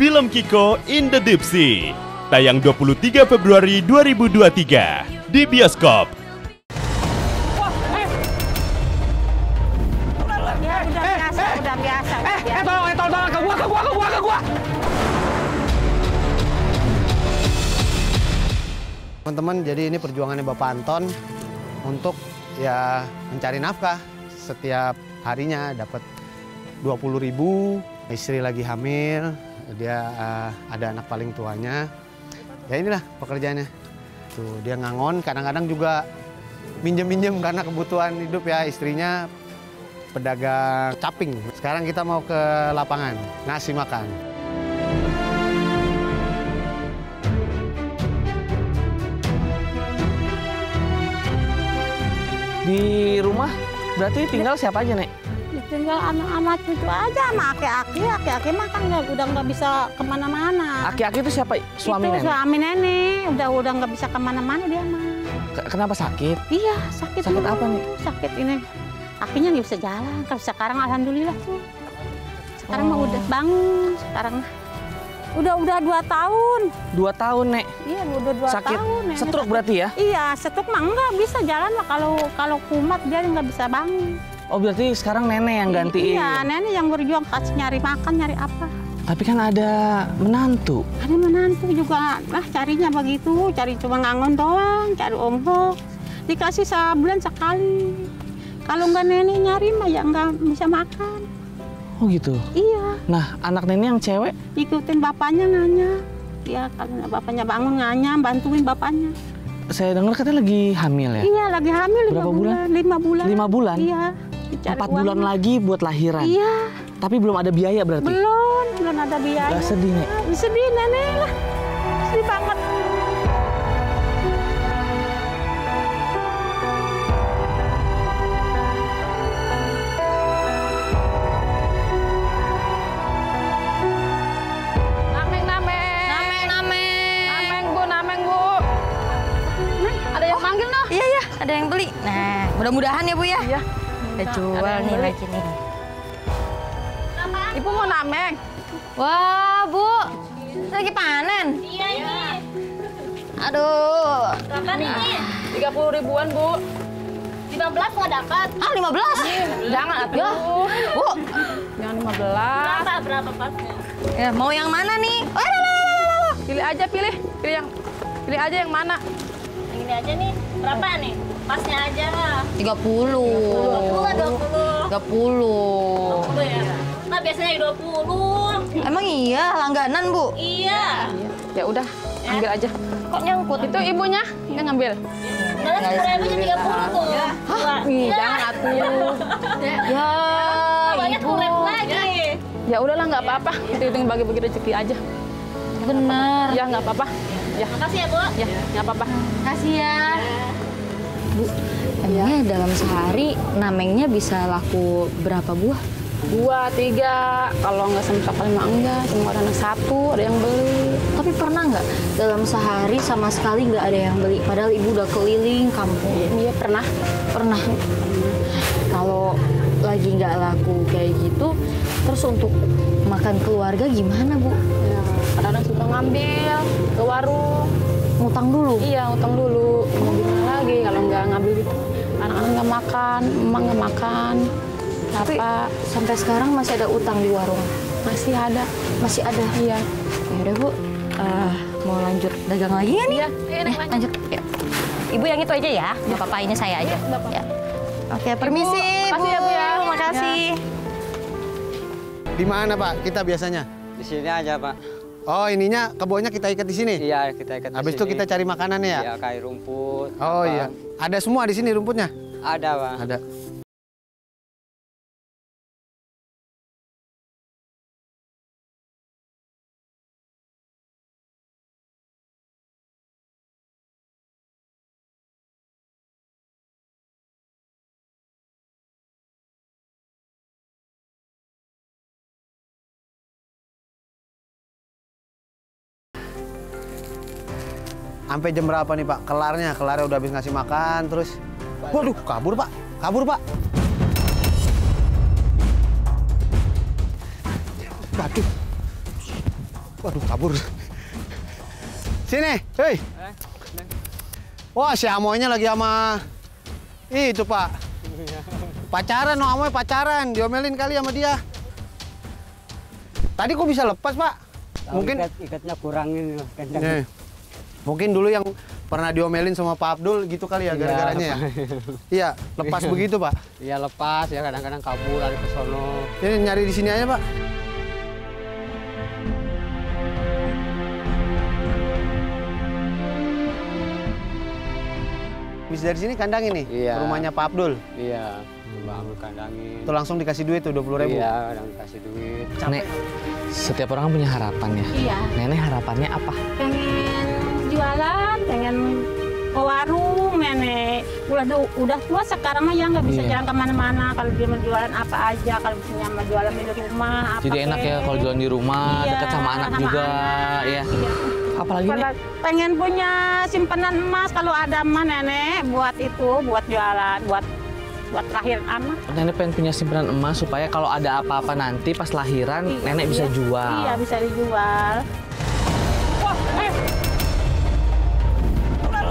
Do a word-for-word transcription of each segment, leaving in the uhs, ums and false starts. film Kiko in the Deep Sea. Tayang dua puluh tiga Februari dua ribu dua puluh tiga di bioskop. Wah, eh. Ya, udah eh, biasa, eh, udah biasa. Eh, biasa. eh tolong, eh, tolong, tolong, ke gua, ke gua, ke gua, ke gua. Teman-teman, jadi ini perjuangannya Bapak Anton untuk ya mencari nafkah. Setiap harinya dapat dua puluh ribu, istri lagi hamil, dia uh, ada anak paling tuanya. Ya inilah pekerjaannya. Tuh, dia ngangon, kadang-kadang juga minjem-minjem karena kebutuhan hidup ya, istrinya pedagang caping. Sekarang kita mau ke lapangan, ngasih makan. Di rumah berarti tinggal siapa aja, Nek? Tinggal anak-anak itu aja sama aki-aki, aki-aki mah kan udah nggak bisa kemana-mana. Aki-aki itu siapa? Suami nenek? Itu suami nenek, udah udah nggak bisa kemana-mana dia mah. Kenapa sakit? Iya, sakit. Sakit apa nih? Sakit ini, akinya nggak bisa jalan. Kalau sekarang alhamdulillah tuh, sekarang mah udah bangun, sekarang udah udah dua tahun. Dua tahun Nek? Iya, udah dua tahun. Sakit, setruk berarti ya? Iya, setruk mah nggak bisa jalan lah, kalau kalau kumat dia nggak bisa bangun. Oh berarti sekarang nenek yang gantiin? Iya, nenek yang berjuang kasih nyari makan, nyari apa. Tapi kan ada menantu. Ada menantu juga. Nah carinya begitu, cari cuma ngangon doang, cari ongkos. Dikasih sebulan sekali. Kalau nggak nenek nyari mah ya nggak bisa makan. Oh gitu? Iya. Nah anak nenek yang cewek? Ikutin bapaknya nanya. Ya kalau bapaknya bangun nanya, bantuin bapaknya. Saya dengar katanya lagi hamil ya? Iya lagi hamil. Berapa bulan? Lima bulan. Lima bulan? Iya. Empat bulan lagi buat lahiran. Iya. Tapi belum ada biaya berarti. Belum, belum ada biaya. Udah sedih Nek. Sedih nenek lah, sedih banget. Nameng, nameng, nameng, nameng, nameng bu, nameng bu. Ada yang manggil noh? Iya iya, ada yang beli. Nah, mudah-mudahan ya bu ya. Iya. Kita jual nih lagi nih. Ibu mau nameng? Wah, Bu. Lagi panen? Iya, iya. Aduh. Berapa ini? tiga puluh ribuan, Bu. lima belas nggak dapat. Ah, lima belas? Jangan, atuh. Bu. Jangan lima belas. Berapa, berapa pasnya? Ya, mau yang mana nih? Pilih aja, pilih. Pilih yang pilih aja yang mana. Yang ini aja nih. Berapa nih? Pasnya aja lah. tiga puluh. tiga puluh. tiga puluh. tiga puluh. tiga puluh ya? Nah, biasanya dua puluh. Emang iya langganan, Bu? Iya. Ya udah, ya. Ambil aja. Kok nyangkut? Itu ibunya yang ngambil. Karena sekarang ibunya tiga puluh tuh. Ya. Hah? Ih, ya. Jangan atuh. Ya, ya banyak kurang lagi. Ya udahlah, nggak apa-apa. Hitung-hitung bagi-bagi rezeki aja. Benar. Ya, nggak apa-apa. Ya. Makasih ya, Bu. Ya, nggak apa-apa. Makasih ya. Bu, emangnya dalam sehari namengnya bisa laku berapa buah? Dua, tiga, kalau nggak sempat lima enggak, cuma ada satu, ada yang beli. Tapi pernah nggak dalam sehari sama sekali nggak ada yang beli? Padahal ibu udah keliling kampung. Iya, pernah. Pernah. Kalau lagi nggak laku kayak gitu, terus untuk makan keluarga gimana, Bu? Ya, kadang-kadang suka ngambil ke warung. Ngutang dulu? Iya, ngutang dulu. Mau gimana lagi kalau nggak ngambil gitu. Anak-anak nggak makan, emang nggak makan. Tapi apa? Sampai sekarang masih ada utang di warung? Masih ada. Masih ada? Iya. Yaudah, Bu. Uh, mau lanjut dagang lagi nggak nih? Iya. Iya eh, lanjut. Ya. Ibu yang itu aja ya? Nggak apa-apa, ini saya aja. Iya, ya. Oke, permisi, Ibu. Makasih ya, Bu. Ya. Makasih. Di mana, Pak, kita biasanya? Di sini aja, Pak. Oh, ininya kebunnya kita ikat di sini? Iya, kita ikat di sini. Habis itu kita cari makanannya ya? Iya, kayak rumput. Oh apa. Iya. Ada semua di sini rumputnya? Ada, Pak. Ada. Sampai jam berapa nih, Pak? Kelarnya, kelarnya udah habis ngasih makan, terus... Waduh, kabur, Pak. Kabur, Pak. Waduh. Waduh, kabur. Sini, hei. Wah, si Amoynya lagi sama itu, Pak. Pacaran, no, Amoy pacaran. Diomelin kali sama dia. Tadi kok bisa lepas, Pak? Tau, mungkin ikat, ikatnya kurangin. Nih. Mungkin dulu yang pernah diomelin sama Pak Abdul gitu kali ya, gara-garanya ya? Iya, lepas begitu, Pak? Iya, lepas. Ya kadang-kadang kabur, lari ke sono. Ini nyari di sini aja, Pak. Bisa dari sini kandang ini, iya. Rumahnya Pak Abdul. Iya, Pak Abdul kandangin. Itu langsung dikasih duit tuh dua puluh ribu. Iya, kadang dikasih duit. Nek, setiap orang punya harapan ya. Iya. Nenek harapannya apa? Pengen jualan, pengen ke warung, nenek. Udah, udah tua sekarang mah ya nggak bisa iya. Jalan kemana-mana. Kalau dia jualan apa aja, kalau misalnya mau jualan di rumah. Apa jadi enak ya kalau jualan di rumah, iya, dekat sama anak sama juga, anak. Ya. Iya. Apalagi Nek? Pengen punya simpanan emas kalau ada emas nenek buat itu, buat jualan, buat buat lahiran anak. Nenek pengen punya simpanan emas supaya kalau ada apa-apa nanti pas lahiran iya, nenek iya. Bisa jual. Iya, bisa dijual. Wah, eh.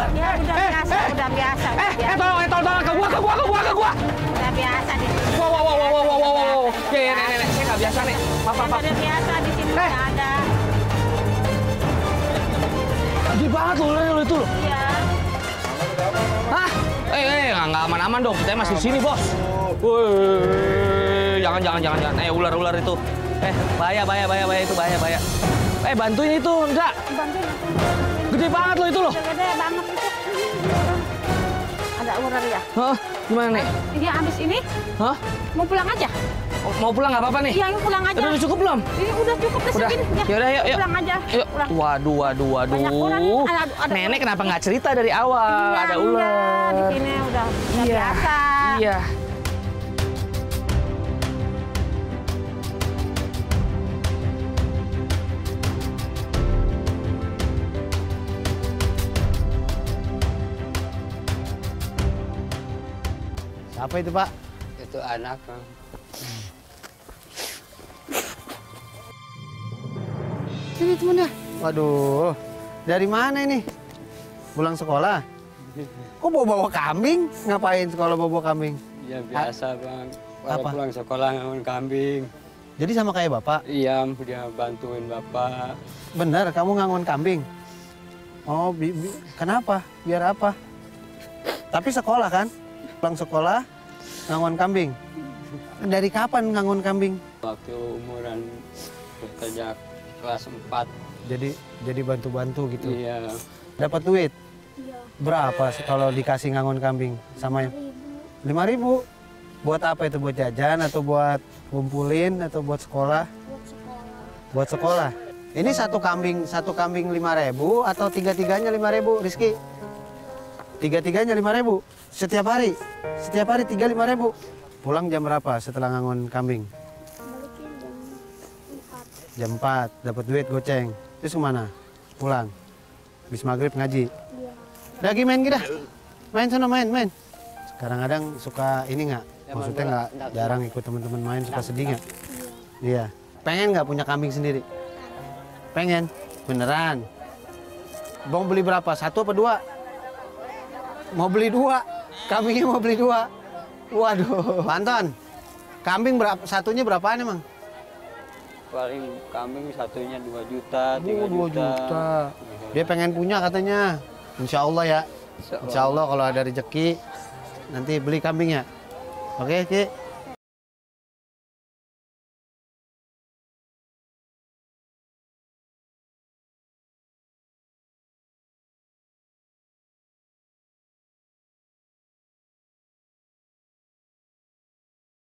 Ya, udah eh, biasa, eh, udah biasa. Eh, eh tolong, eh, tolong, tolong ke gua, ke gua, ke gua, ke gua. Udah biasa di sini. Wow, wow, wow, wow, wow, wow, wow. Oke, nenek, saya nggak biasa nih. Maaf, maaf. Udah biasa di sini eh. Ada. Gede banget loh ularnya lo itu loh. Iya. Hah? Eh, eh, nggak aman-aman dong. Kita masih di sini, Bos. Wih, jangan, jangan, jangan, jangan. Eh, ular-ular itu. Eh, bahaya, bahaya, bahaya, bahaya itu, bahaya, bahaya. Eh, bantuin itu, enggak. Bantuin. Gede banget loh itu loh. Gede banget itu. Ada ular ya? Hah? Gimana, Nek? Iya, abis ini. Hah? Mau pulang aja? Mau pulang nggak apa-apa nih? Iya, pulang aja. Udah cukup belum? Ini udah cukup deh segini. Ya udah, yuk, yuk. Pulang aja. Yuk. Pulang. Waduh, waduh, waduh. Banyak orang nih, ada, ada nenek orang. Kenapa nggak cerita dari awal? Iya, ada ular. Iya, di sini udah, udah iya. Biasa. Iya. Siapa itu, Pak? Itu anak. Ini temennya. Waduh, dari mana ini? Pulang sekolah? Kok bawa-bawa kambing? Ngapain sekolah bawa-bawa kambing? Ya biasa, Bang. Kalau pulang sekolah ngawin kambing. Jadi sama kayak Bapak? Iya, dia bantuin Bapak. Bener, kamu ngawin kambing? Oh, bi bi kenapa? Biar apa? Tapi sekolah kan? Pulang sekolah, ngawin kambing. Dari kapan ngawin kambing? Waktu umuran sejak kelas empat. Jadi jadi bantu-bantu gitu. Iya. Dapat duit? Iya. Berapa kalau dikasih ngangon kambing? Sama lima ribu. Buat apa itu? Buat jajan atau buat kumpulin atau buat sekolah? Buat sekolah. Buat sekolah. Ini satu kambing, satu kambing lima ribu atau tiga-tiganya lima ribu, Rizky? Tiga-tiganya lima ribu setiap hari. Setiap hari tiga lima ribu. Pulang jam berapa setelah ngangon kambing? jam empat, dapat duit goceng. Terus kemana? Pulang. Habis maghrib ngaji. Iya. Lagi main kita. Main sana main, main. Sekarang kadang suka ini nggak? Maksudnya nggak jarang ikut teman-teman main, suka sedih nggak? Iya. Pengen nggak punya kambing sendiri? Pengen. Beneran. Bang beli berapa? Satu apa dua? Mau beli dua. Kambingnya mau beli dua. Waduh. Panton, kambing berapa? Satunya berapaan emang? Paling kambing satunya dua juta, tiga juta. Dia pengen punya katanya. Insya Allah ya. Insya Allah kalau ada rezeki nanti beli kambingnya. Oke, Ki.